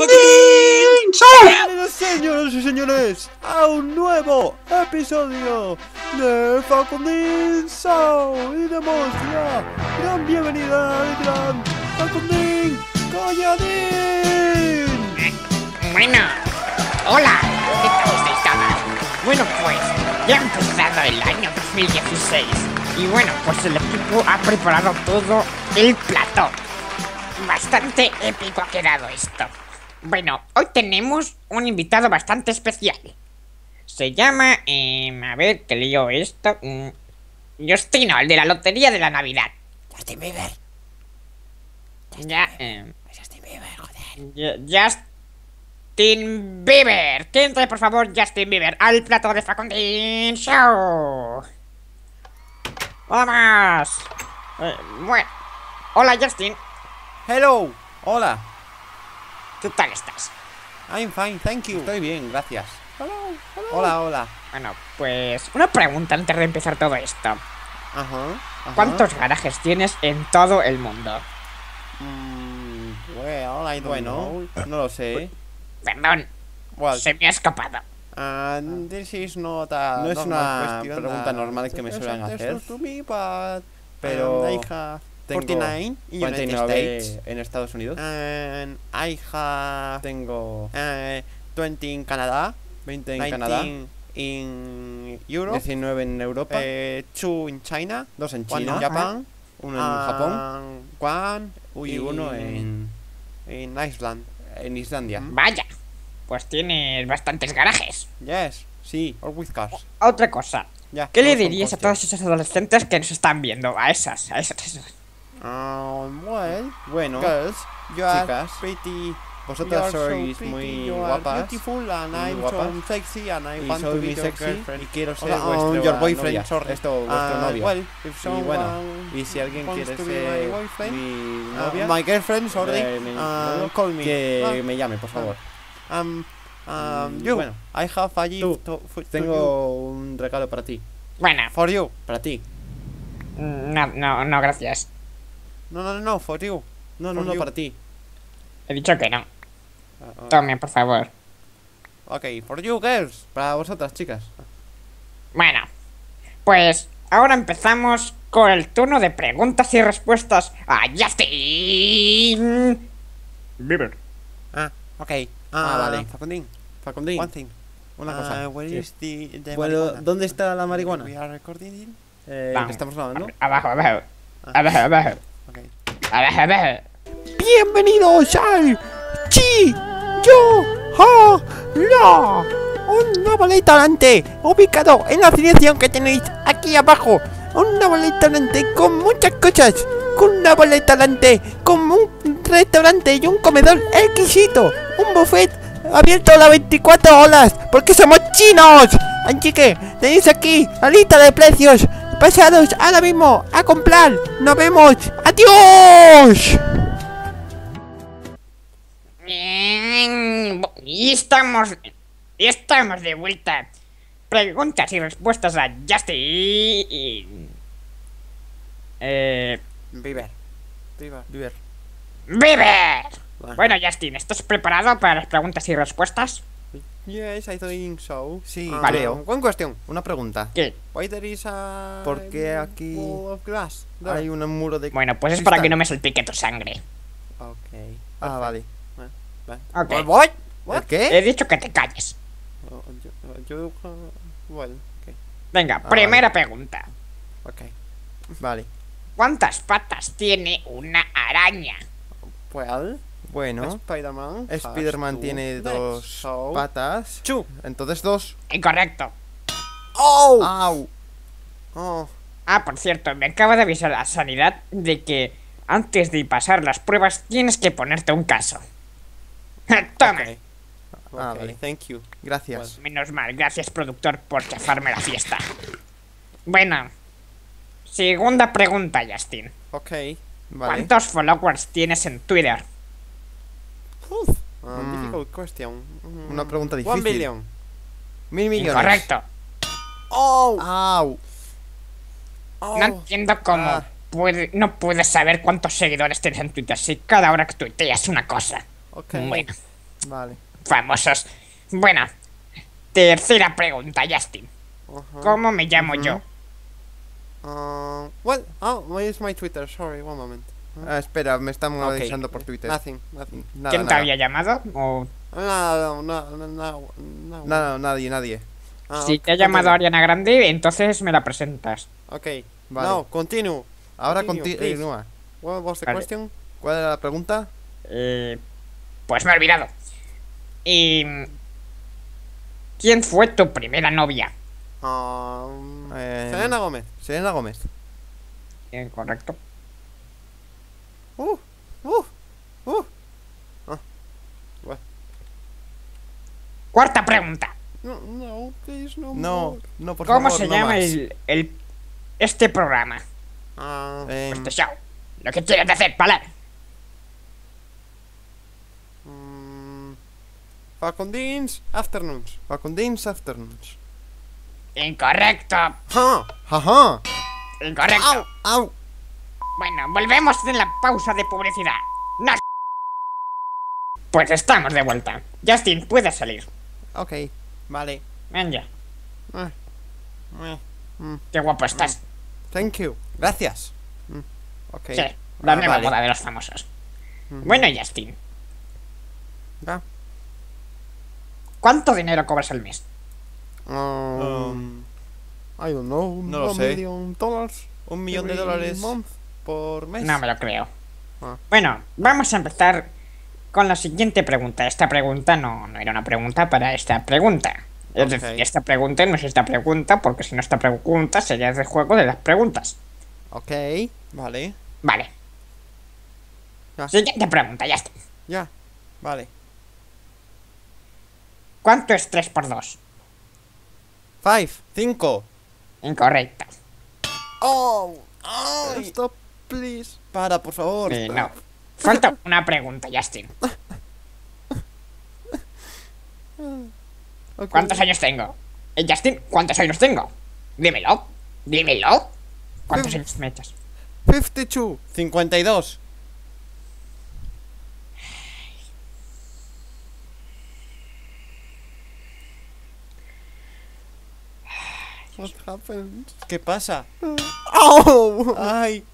¡Facundín! ¡Bienvenidos, señoras y señores, a un nuevo episodio de Facundín Show! Y demos la gran bienvenida al gran Facundín Colladín. Bueno, hola, ¿qué tal estáis todos? Bueno, pues ya ha empezado el año 2016 y bueno, pues el equipo ha preparado todo el plató. Bastante épico ha quedado esto. Bueno, hoy tenemos un invitado bastante especial. Se llama, a ver, que leo esto, Justino, el de la lotería de la Navidad. Justin Bieber. Justin Bieber, joder. Justin Bieber. Que entre, por favor, Justin Bieber, al plato de Facundín Show. ¡Vamos! Bueno, hola, Justin. Hello, hola. ¿Qué tal estás? I'm fine, thank you. Estoy bien, gracias. Hello, hello. Hola, hola. Bueno, pues una pregunta antes de empezar todo esto. Ajá. ¿Cuántos garajes tienes en todo el mundo? No lo sé. Perdón, se me ha escapado. This is not a no es una pregunta normal que me suelen hacer. Pero... Tengo 49 en Estados Unidos. Tengo 20 en Canadá, 20 en Canadá, in Europe, 19 en Europa, 2 en China, 2 en China, 1 en Japón, 1 en Japón, 1 en Island, en Islandia. Vaya, pues tienes bastantes garajes. Yes, sí, or with cars. Otra cosa, ¿qué le dirías a todas esas adolescentes que nos están viendo? A esas. Bueno, chicas, vosotras sois muy guapas, y soy muy sexy y quiero ser vuestro boyfriend, vuestro novio. Y bueno, y si alguien quiere ser mi novia, my girlfriend, call me, que me llame, por favor. Bueno, I have a gift. Tengo un regalo para ti. Bueno, for you, para ti. No, gracias. No, for you. No, para ti. He dicho que no. Tome, por favor. Ok, for you girls. Para vosotras, chicas. Bueno, pues ahora empezamos con el turno de preguntas y respuestas a Justin Bieber. Ok. Vale. Facundín. Una cosa. ¿Dónde está la marihuana? Estamos grabando. Abajo. Okay. Bienvenidos al Chi Yo Ha La, un nuevo restaurante ubicado en la dirección que tenéis aquí abajo. Un nuevo restaurante con muchas cosas, con un nuevo restaurante, con un restaurante y un comedor exquisito, un buffet abierto a las 24 horas, porque somos chinos. Así que tenéis aquí la lista de precios. Pasados ahora mismo a comprar. Nos vemos. ¡Adiós! Y estamos de vuelta. Preguntas y respuestas a Justin. Bieber. Bueno, Justin, ¿estás preparado para las preguntas y respuestas? Yes, I think so. Sí, vale. Buena cuestión. Una pregunta. ¿Qué? ¿Por qué aquí hay un muro de... Bueno, pues es para que no me salpique tu sangre. Ok. Vale. Okay. ¿What? ¿Qué? He dicho que te calles. Venga, primera pregunta. Ok. Vale. ¿Cuántas patas tiene una araña? Bueno, Spider-Man tiene 2 patas. Entonces 2. Incorrecto. ¡Oh! Por cierto, me acaba de avisar la sanidad de que antes de pasar las pruebas tienes que ponerte un caso. ¡Toma! Vale, thank you. Gracias. Menos mal, gracias, productor, por chafarme la fiesta. Bueno, segunda pregunta, Justin. Ok, vale. ¿Cuántos followers tienes en Twitter? Difficult question. Una pregunta difícil. 1 billion. 1000 millones. Correcto. No entiendo cómo no puedes saber cuántos seguidores tienes en Twitter si cada hora que tuiteas una cosa. Ok. Bueno, Vale. Famosos. Bueno, tercera pregunta, Justin. ¿Cómo me llamo yo? Well, oh, where is my Twitter? Sorry, one moment. Espera, me están avisando por Twitter. Nothing. Nada, ¿quién te había llamado? ¿O? No, nadie. Si te ha llamado Ariana Grande, entonces me la presentas. Ok, vale. No, continúo. Ahora continúa. ¿Cuál era la pregunta? Pues me he olvidado. ¿Quién fue tu primera novia? Selena Gómez. Selena Gómez. Correcto. Bueno. Cuarta pregunta. No, por favor. ¿Cómo se llama este programa? Este show. Lo que tienes que hacer, palar. Facundín's Afternoons. Facundín's Afternoons. Incorrecto. Incorrecto. Au. Bueno, volvemos de la pausa de publicidad. No. Pues estamos de vuelta. Justin, puedes salir. Ok, vale. Ven ya. Qué guapo estás. Thank you. Gracias. Okay. Sí, la nueva boda de los famosos. Bueno, Justin. ¿Cuánto dinero cobras al mes? I don't know. No lo sé. $1 millón por mes. No me lo creo. Bueno, vamos a empezar con la siguiente pregunta. Esta pregunta no era una pregunta para esta pregunta. Es decir, esta pregunta no es esta pregunta, porque si no esta pregunta sería el juego de las preguntas. Ok, vale. Vale. Siguiente pregunta, ya está. Ya, vale. ¿Cuánto es 3 por 2? 5. Incorrecta. Stop, please. Para, por favor. No. Falta una pregunta, Justin. Okay. ¿Cuántos años tengo? Justin, ¿cuántos años tengo? Dímelo. ¿Cuántos años me echas? 52. 52. ¿Qué pasa? ¡Ay!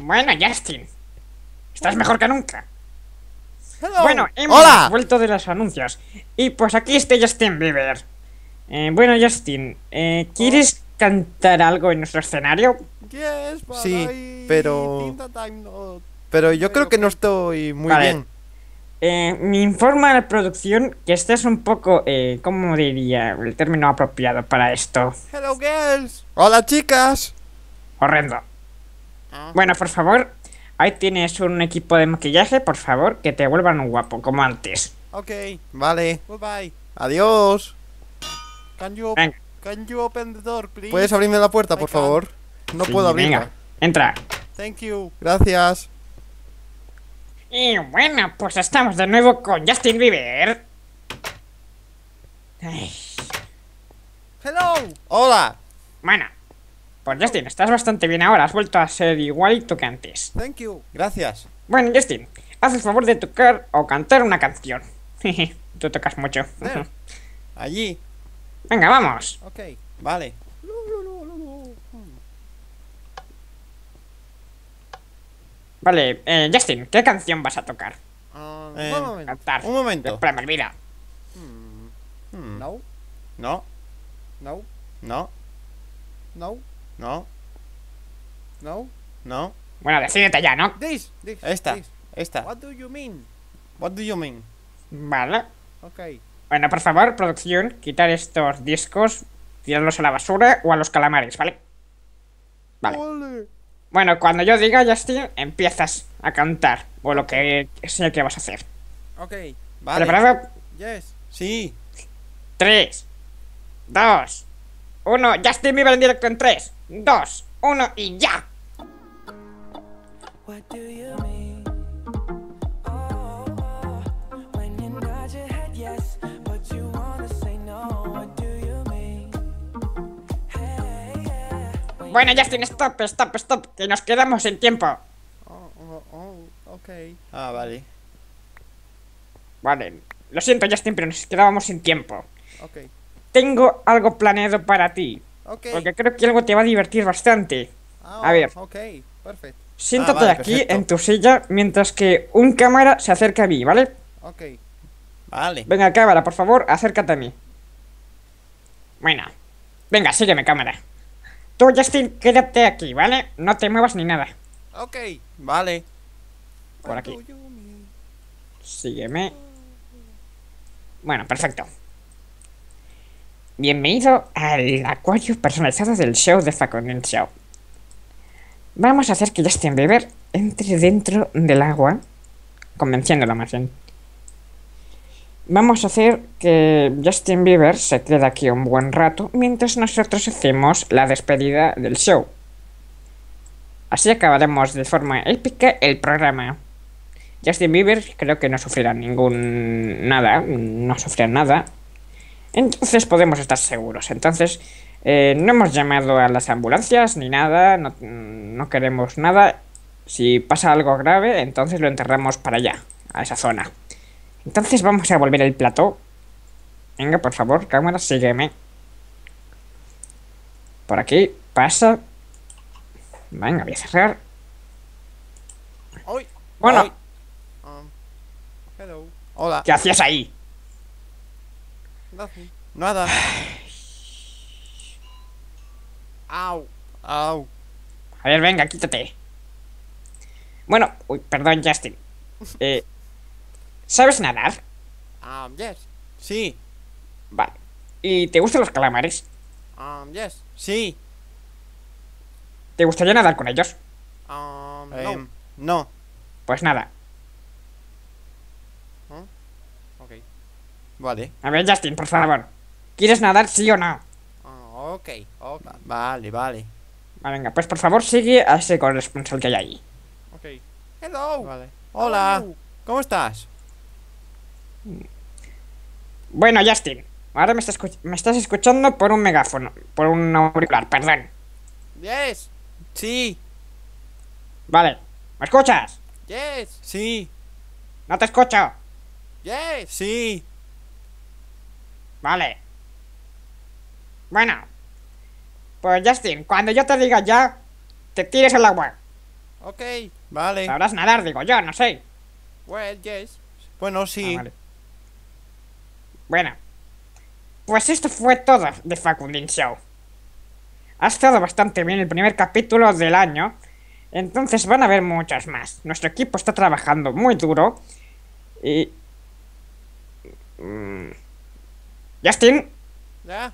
Bueno, Justin, estás mejor que nunca. Bueno, hemos vuelto de los anuncios. Y pues aquí está Justin Bieber. Bueno, Justin, ¿quieres cantar algo en nuestro escenario? Sí, pero yo creo que no estoy muy bien. Me informa la producción que estás un poco, ¿cómo diría el término apropiado para esto? Hello, girls. Hola, chicas. Horrendo. Bueno, por favor, ahí tienes un equipo de maquillaje, por favor, que te vuelvan un guapo, como antes. Ok, vale. Bye bye. Adiós. Can you open the door, please? ¿Puedes abrirme la puerta, por favor? No puedo abrirla. Venga, entra. Thank you. Gracias. Y bueno, pues estamos de nuevo con Justin Bieber. Hello. Hola. Bueno, pues Justin, estás bastante bien ahora. Has vuelto a ser igualito que antes. Thank you. Gracias. Bueno, Justin, haz el favor de tocar o cantar una canción. Tú tocas mucho. Allí. Venga, vamos. Ok, vale. Vale, Justin, ¿qué canción vas a tocar? Un momento. Espera, me olvida. No. Bueno, decídete ya, ¿no? Esta. What do you mean? Vale. Ok. Bueno, por favor, producción, quitar estos discos, tirarlos a la basura o a los calamares, ¿vale? Vale. Bueno, cuando yo diga, Justin, empiezas a cantar, o lo que sea que vas a hacer. Ok, vale. ¿Preparado? Sí. 3, 2, 1. Justin Bieber en directo en 3, 2, 1 y ya. Bueno, Justin, stop, que nos quedamos sin tiempo. Ok. Ah, vale. Vale. Lo siento, Justin, pero nos quedábamos sin tiempo. Ok. Tengo algo planeado para ti. Ok. Porque creo que algo te va a divertir bastante. A ver. Ok, perfecto. Siéntate aquí en tu silla mientras que un cámara se acerca a mí, ¿vale? Ok. Vale. Venga, cámara, por favor, acércate a mí. Bueno. Venga, sígueme, cámara. Tú, Justin, quédate aquí, ¿vale? No te muevas ni nada. Ok, vale. Por aquí. Sígueme. Bueno, perfecto. Bienvenido al acuario personalizado del show de Facundín Show. Vamos a hacer que Justin Bieber entre dentro del agua, convenciéndolo más bien. Vamos a hacer que Justin Bieber se quede aquí un buen rato mientras nosotros hacemos la despedida del show. Así acabaremos de forma épica el programa. Justin Bieber creo que no sufrirá nada. Entonces podemos estar seguros. Entonces no hemos llamado a las ambulancias ni nada, no queremos nada. Si pasa algo grave, entonces lo enterramos para allá, a esa zona. Entonces vamos a volver al plató. Venga, por favor, cámara, sígueme. Por aquí, pasa. Venga, voy a cerrar. Bueno. Hello. Hola. ¿Qué hacías ahí? Nada. Au. A ver, venga, quítate. Bueno, uy, perdón, Justin. ¿Sabes nadar? Yes. Sí. Vale. ¿Y te gustan los calamares? Yes. Sí. ¿Te gustaría nadar con ellos? No. Pues nada. Ok. Vale. A ver, Justin, por favor. ¿Quieres nadar sí o no? Ok. Vale. Venga, pues por favor sigue a ese corresponsal que hay ahí. Ok. Hello. Vale. Hola. Oh. ¿Cómo estás? Bueno, Justin, ahora me estás escuchando por un megáfono, por un auricular, perdón. Yes. Sí. Vale. ¿Me escuchas? Yes. Sí. No te escucho. Yes. Sí. Vale. Bueno. Pues Justin, cuando yo te diga ya, te tires al agua. Ok. Vale. Sabrás nadar, digo yo, no sé. Well, yes. Bueno, sí. Vale. Bueno, pues esto fue todo de Facundín Show. Ha estado bastante bien el primer capítulo del año, entonces van a haber muchos más. Nuestro equipo está trabajando muy duro y... ¿Justin? ¿Ya?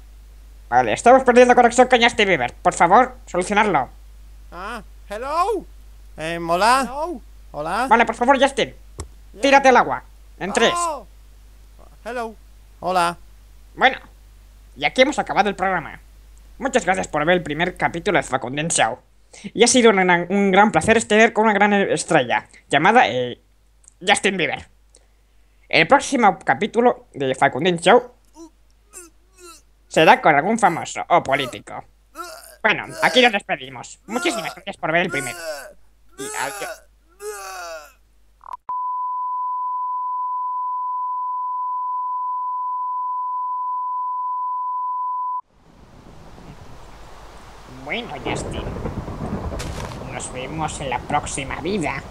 Vale, estamos perdiendo conexión con Justin Bieber. Por favor, solucionarlo. Hello. Hola. Hello. Hola. Vale, por favor, Justin. Yeah. Tírate al agua. En 3. Hello. Hola. Bueno, y aquí hemos acabado el programa. Muchas gracias por ver el primer capítulo de Facundín Show. Y ha sido un gran placer estar con una gran estrella llamada Justin Bieber. El próximo capítulo de Facundín Show será con algún famoso o político. Bueno, aquí nos despedimos. Muchísimas gracias por ver el primero. Y adiós. Bueno, Justin, nos vemos en la próxima vida.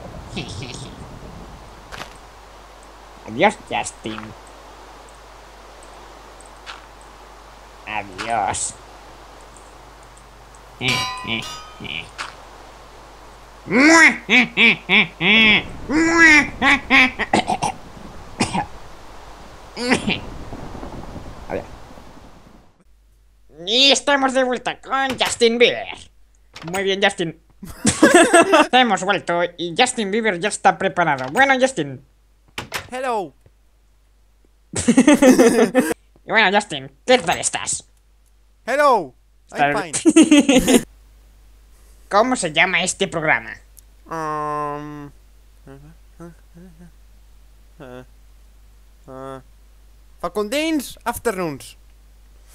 Adiós, Justin. Adiós. Y estamos de vuelta con Justin Bieber. Muy bien, Justin. Hemos vuelto y Justin Bieber ya está preparado. Bueno, Justin. Hello. Y bueno, Justin, ¿qué tal estás? Hello. I'm fine. ¿Cómo se llama este programa? Facundín's Afternoons.